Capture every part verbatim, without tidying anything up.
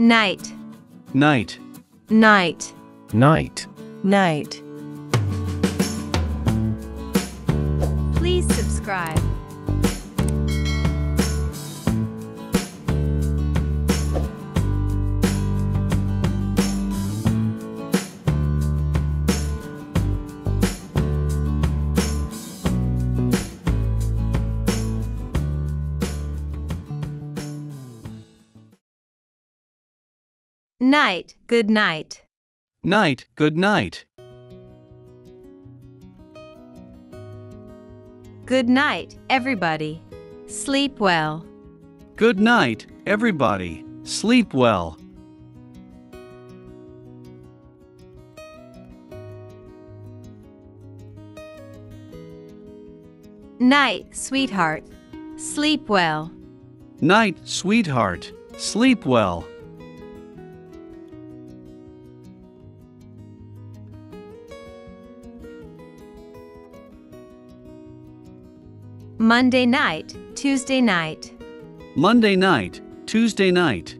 Night. Night. Night. Night. Night. Please subscribe. Night, good night. Night, good night. Good night, everybody. Sleep well. Good night, everybody. Sleep well. Night, sweetheart. Sleep well. Night, sweetheart. Sleep well. Monday night, Tuesday night. Monday night, Tuesday night.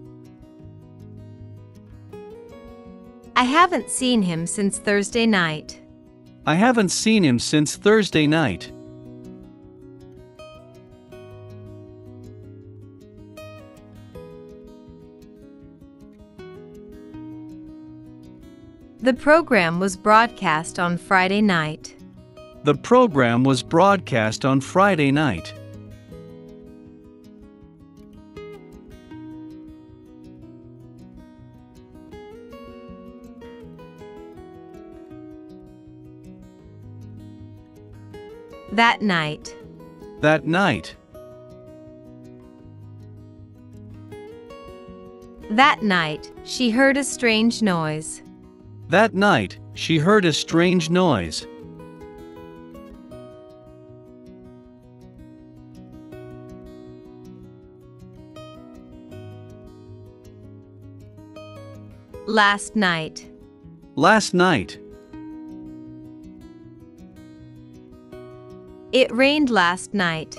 I haven't seen him since Thursday night. I haven't seen him since Thursday night. The program was broadcast on Friday night. The program was broadcast on Friday night. That night. That night. That night, she heard a strange noise. That night, she heard a strange noise. Last night. Last night. It rained last night.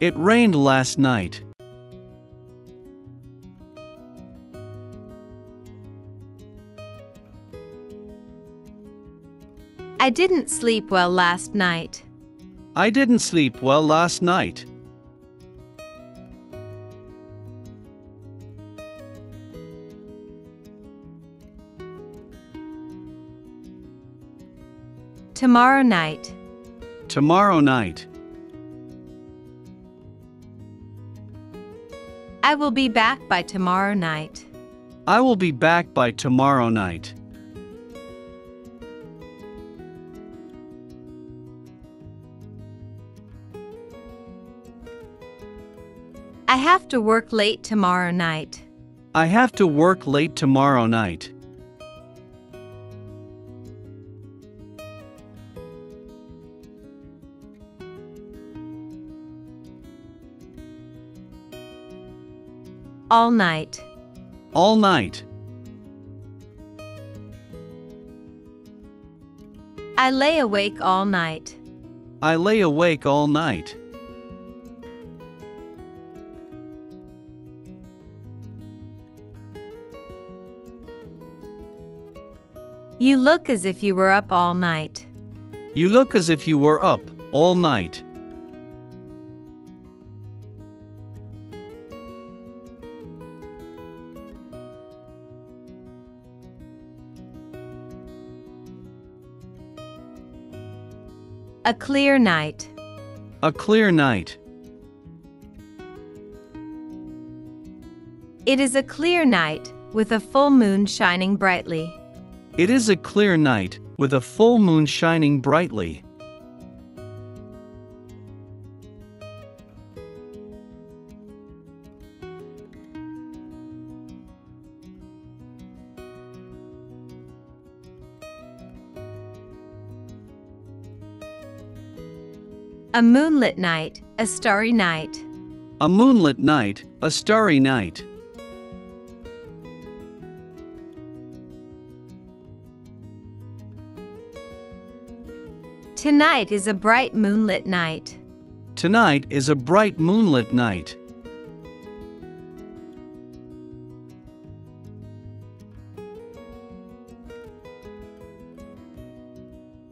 It rained last night. I didn't sleep well last night. I didn't sleep well last night. Tomorrow night. Tomorrow night. I will be back by tomorrow night. I will be back by tomorrow night. I have to work late tomorrow night. I have to work late tomorrow night. All night. All night. I lay awake all night. I lay awake all night. You look as if you were up all night. You look as if you were up all night. A clear night. A clear night. It is a clear night, with a full moon shining brightly. It is a clear night, with a full moon shining brightly. A moonlit night, a starry night. A moonlit night, a starry night. Tonight is a bright moonlit night. Tonight is a bright moonlit night.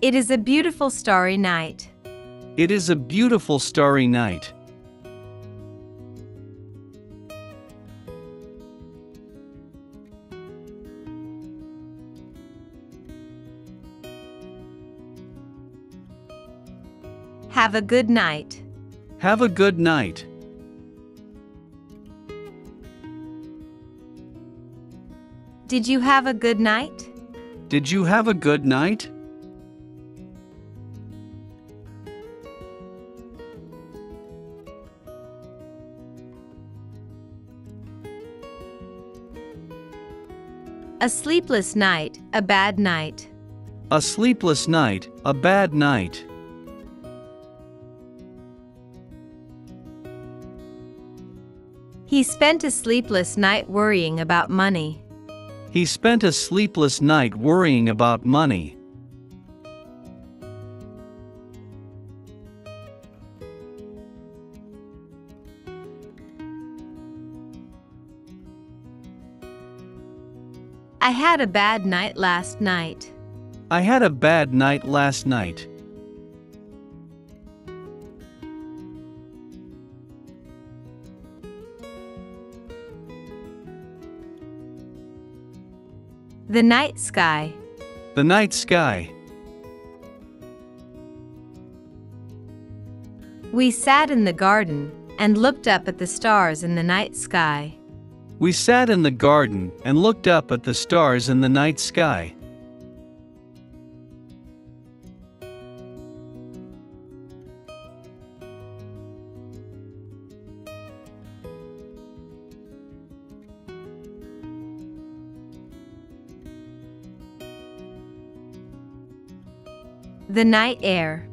It is a beautiful starry night. It is a beautiful starry night. Have a good night. Have a good night. Did you have a good night? Did you have a good night? A sleepless night, a bad night. A sleepless night, a bad night. He spent a sleepless night worrying about money. He spent a sleepless night worrying about money. I had a bad night last night. I had a bad night last night. The night sky. The night sky. We sat in the garden and looked up at the stars in the night sky. We sat in the garden and looked up at the stars in the night sky. The night air.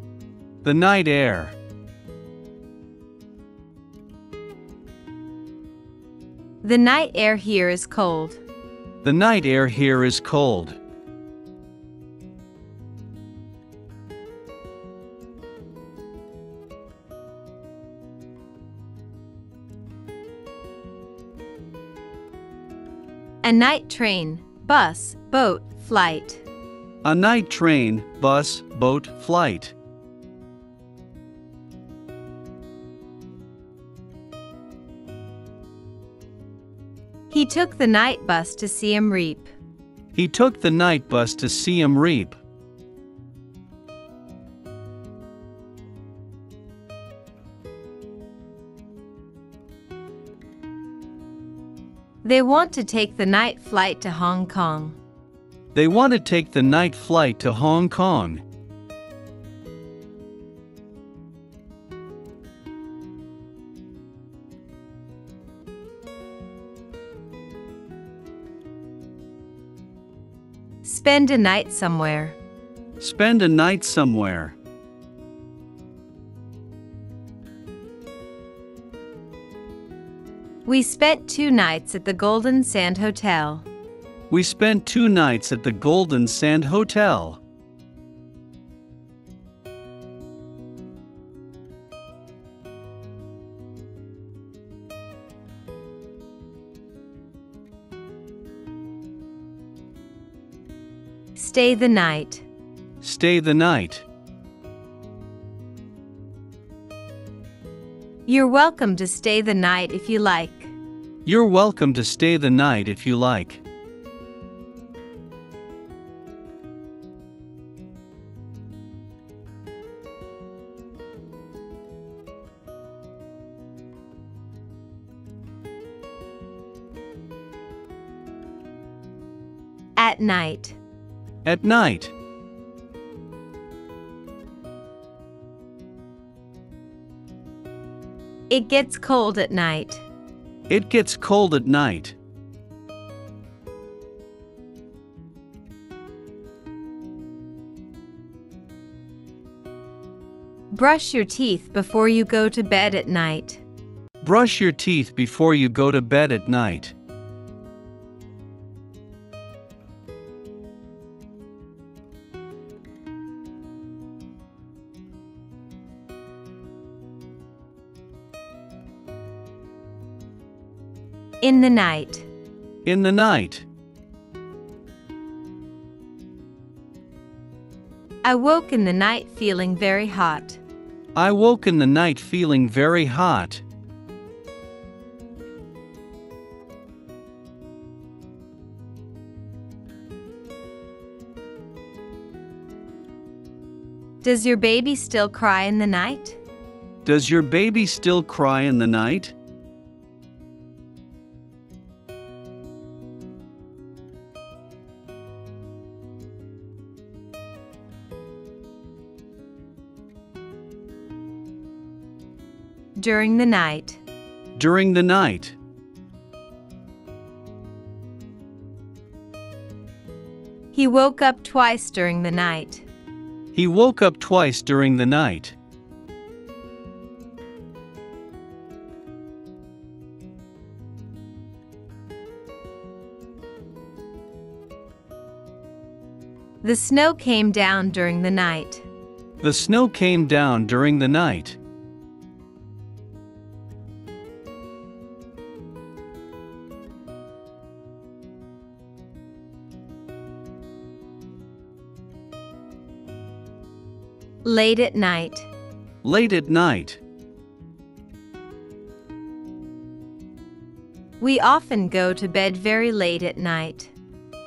The night air. The night air here is cold. The night air here is cold. A night train, bus, boat, flight. A night train, bus, boat, flight. He took the night bus to see him reap. He took the night bus to see him reap. They want to take the night flight to Hong Kong. They want to take the night flight to Hong Kong. Spend a night somewhere. Spend a night somewhere. We spent two nights at the Golden Sand Hotel. We spent two nights at the Golden Sand Hotel. Stay the night. Stay the night. You're welcome to stay the night if you like. You're welcome to stay the night if you like. At night. At night. It gets cold at night. It gets cold at night. Brush your teeth before you go to bed at night. Brush your teeth before you go to bed at night. In the night. In the night. I woke in the night feeling very hot. I woke in the night feeling very hot. Does your baby still cry in the night? Does your baby still cry in the night? During the night. During the night. He woke up twice during the night. He woke up twice during the night. The snow came down during the night. The snow came down during the night. Late at night. Late at night. We often go to bed very late at night.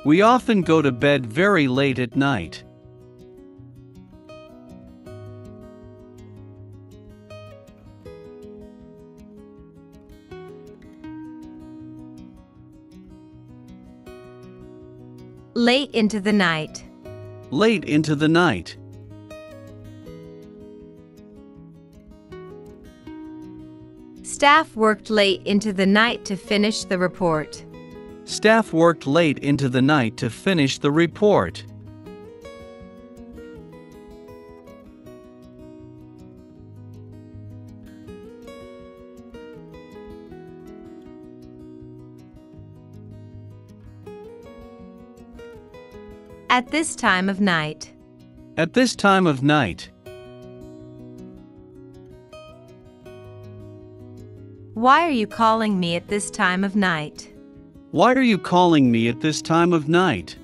We often go to bed very late at night. Late into the night. Late into the night. Staff worked late into the night to finish the report. Staff worked late into the night to finish the report. At this time of night. At this time of night. Why are you calling me at this time of night? Why are you calling me at this time of night?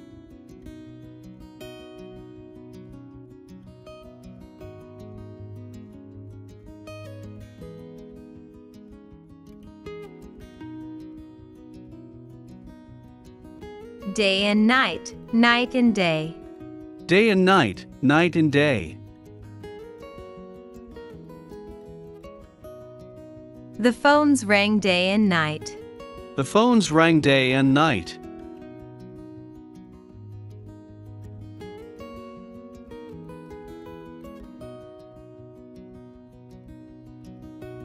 Day and night, night and day. Day and night, night and day. The phones rang day and night. The phones rang day and night.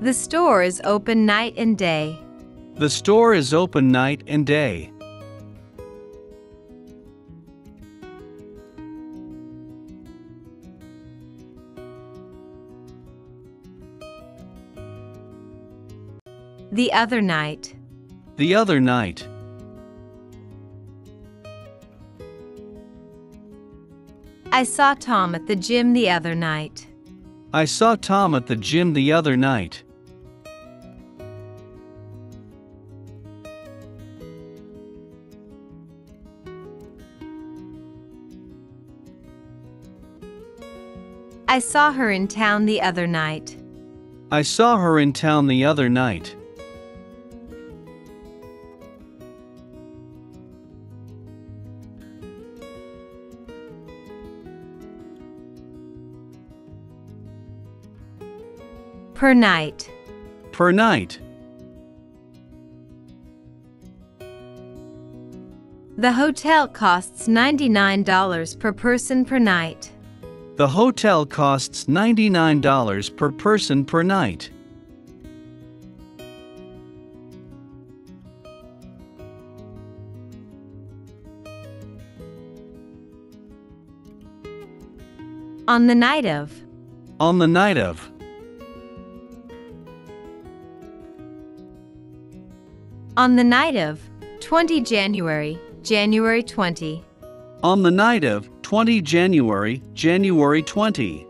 The store is open night and day. The store is open night and day. The other night. The other night. I saw Tom at the gym the other night. I saw Tom at the gym the other night. I saw her in town the other night. I saw her in town the other night. Per night. Per night. The hotel costs ninety-nine dollars per person per night. The hotel costs ninety-nine dollars per person per night. On the night of. On the night of. On the night of, the twentieth of January, January twentieth. On the night of, the twentieth of January, January twentieth.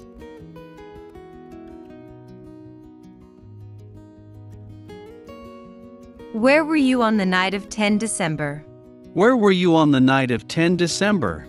Where were you on the night of the tenth of December? Where were you on the night of the tenth of December?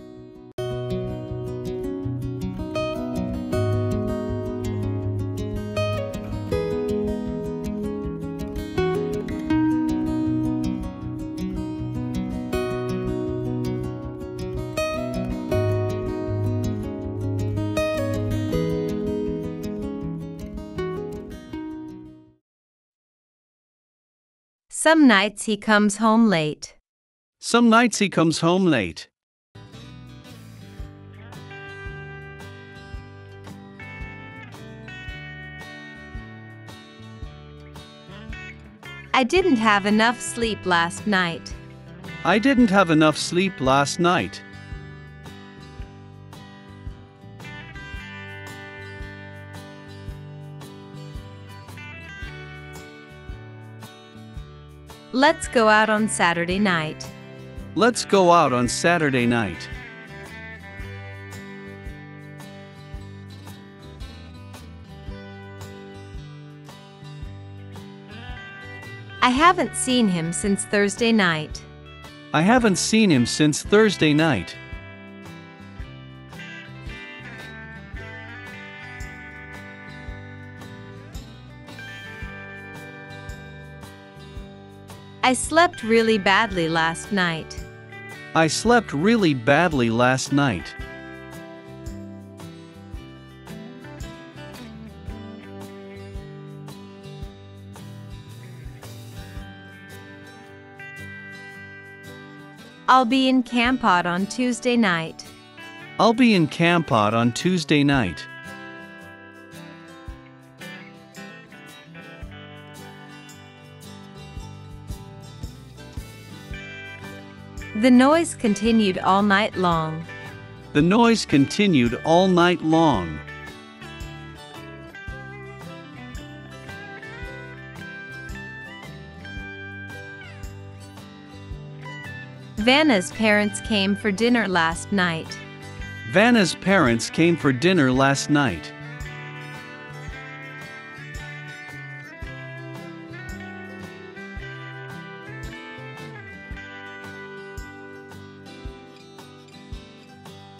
Some nights he comes home late. Some nights he comes home late. I didn't have enough sleep last night. I didn't have enough sleep last night. Let's go out on Saturday night. Let's go out on Saturday night. I haven't seen him since Thursday night. I haven't seen him since Thursday night. I slept really badly last night. I slept really badly last night. I'll be in Campod on Tuesday night. I'll be in Campod on Tuesday night. The noise continued all night long. The noise continued all night long. Vanna's parents came for dinner last night. Vanna's parents came for dinner last night.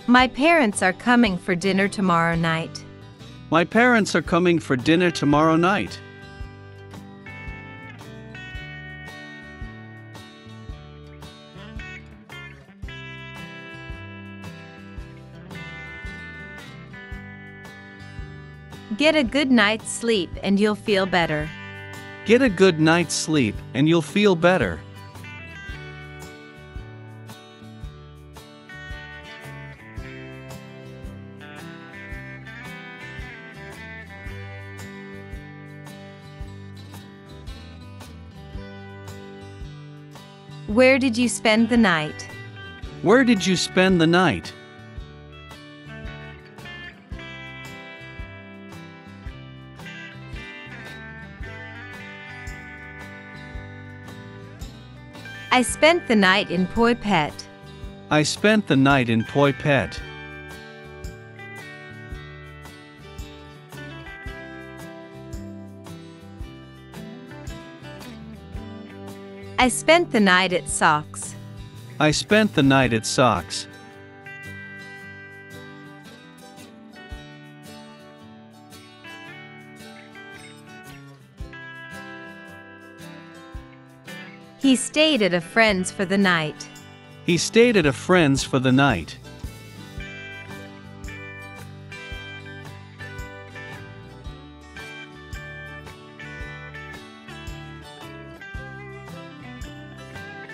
My parents are coming for dinner tomorrow night. My parents are coming for dinner tomorrow night. Get a good night's sleep and you'll feel better. Get a good night's sleep and you'll feel better. Where did you spend the night? Where did you spend the night? I spent the night in Poipet. I spent the night in Poipet. I spent the night at Socks. I spent the night at Socks. He stayed at a friend's for the night. He stayed at a friend's for the night.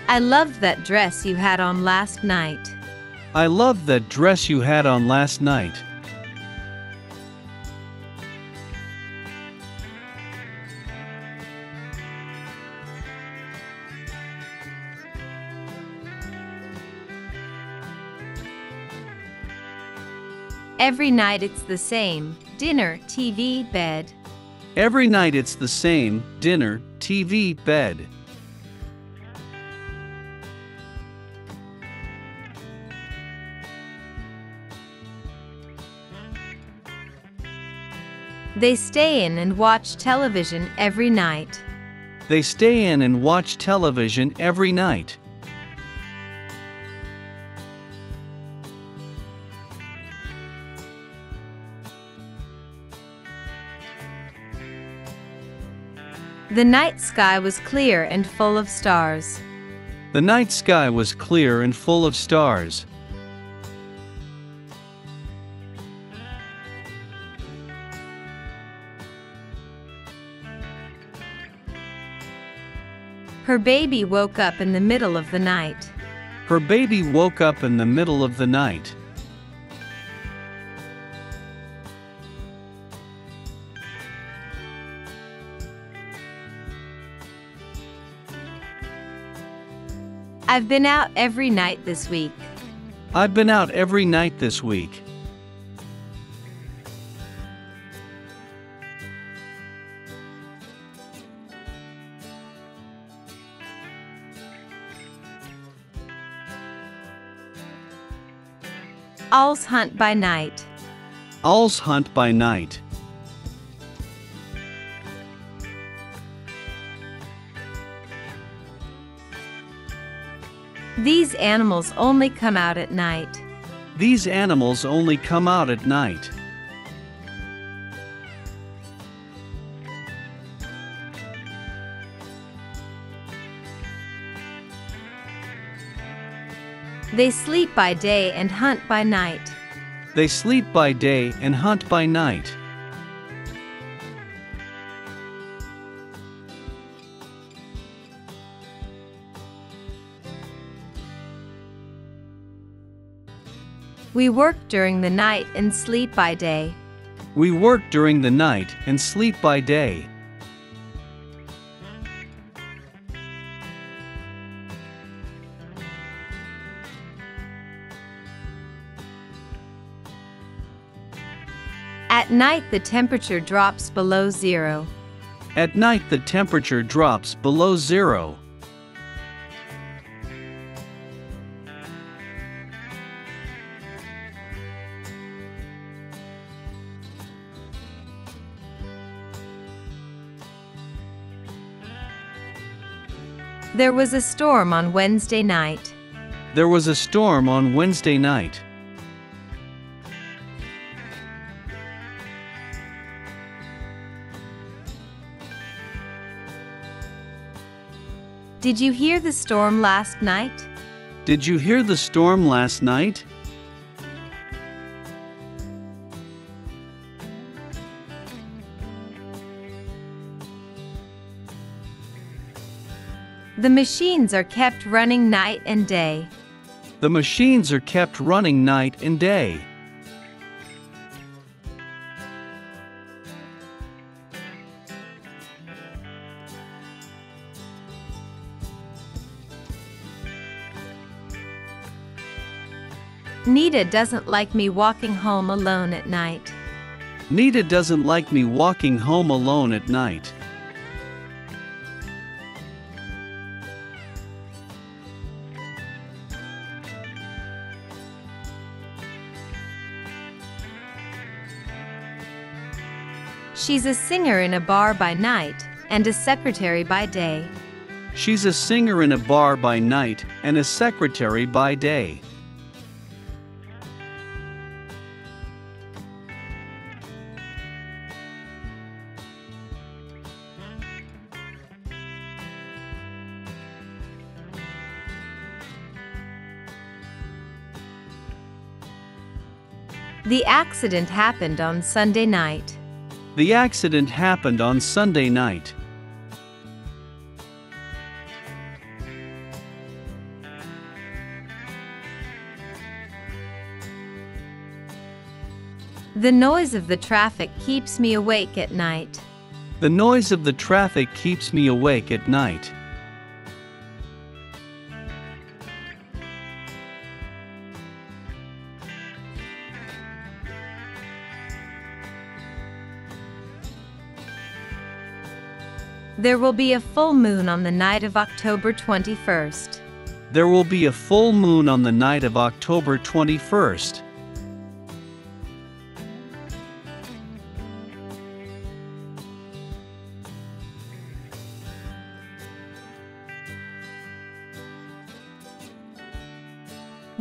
I loved that dress you had on last night. I loved that dress you had on last night. Every night it's the same, dinner, T V, bed. Every night it's the same, dinner, T V, bed. They stay in and watch television every night. They stay in and watch television every night. The night sky was clear and full of stars. The night sky was clear and full of stars. Her baby woke up in the middle of the night. Her baby woke up in the middle of the night. I've been out every night this week. I've been out every night this week. Owls hunt by night. Owls hunt by night. These animals only come out at night. These animals only come out at night. They sleep by day and hunt by night. They sleep by day and hunt by night. We work during the night and sleep by day. We work during the night and sleep by day. At night the temperature drops below zero. At night the temperature drops below zero. There was a storm on Wednesday night. There was a storm on Wednesday night. Did you hear the storm last night? Did you hear the storm last night? The machines are kept running night and day. The machines are kept running night and day. Nita doesn't like me walking home alone at night. Nita doesn't like me walking home alone at night. She's a singer in a bar by night and a secretary by day. She's a singer in a bar by night and a secretary by day. The accident happened on Sunday night. The accident happened on Sunday night. The noise of the traffic keeps me awake at night. The noise of the traffic keeps me awake at night. There will be a full moon on the night of October twenty-first. There will be a full moon on the night of October twenty-first.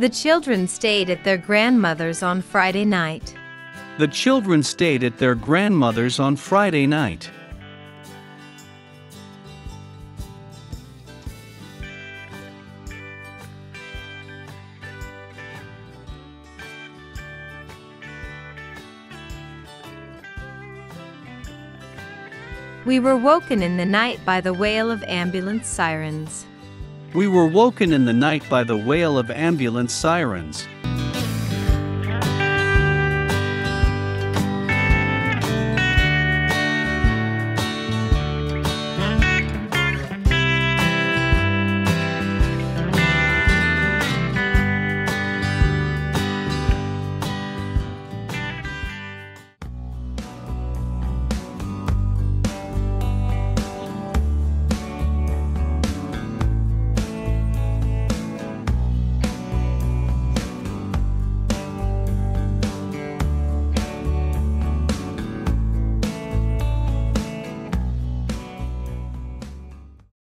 The children stayed at their grandmother's on Friday night. The children stayed at their grandmother's on Friday night. We were woken in the night by the wail of ambulance sirens. We were woken in the night by the wail of ambulance sirens.